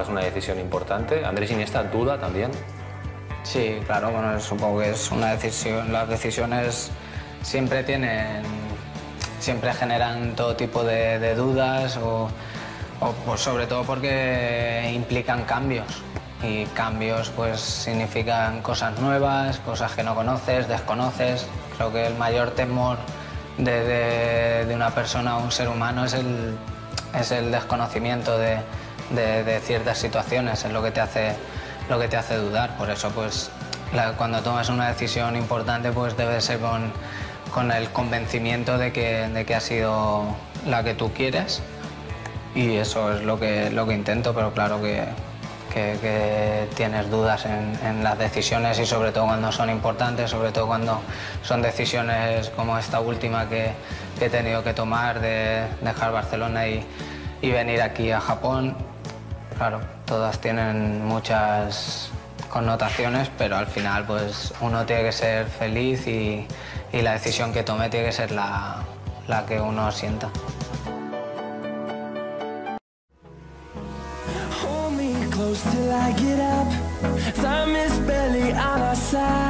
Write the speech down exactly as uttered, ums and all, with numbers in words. Es una decisión importante. ¿Andrés Iniesta duda también? Sí, claro, bueno, supongo que es una decisión. Las decisiones siempre tienen, siempre generan todo tipo de, de dudas o, o pues sobre todo porque implican cambios. Y cambios pues significan cosas nuevas, cosas que no conoces, desconoces. Creo que el mayor temor de, de, de una persona o un ser humano es el, es el desconocimiento de, de, de ciertas situaciones, es lo que te hace, lo que te hace dudar. Por eso pues la, cuando tomas una decisión importante pues debe ser con, con el convencimiento de que, de que ha sido la que tú quieres, y eso es lo que, lo que intento, pero claro que... Que, que tienes dudas en, en las decisiones, y sobre todo cuando son importantes, sobre todo cuando son decisiones como esta última que, que he tenido que tomar de dejar Barcelona y, y venir aquí a Japón. Claro, todas tienen muchas connotaciones, pero al final pues uno tiene que ser feliz y, y la decisión que tome tiene que ser la, la que uno sienta. Till I get up, time is barely on our side.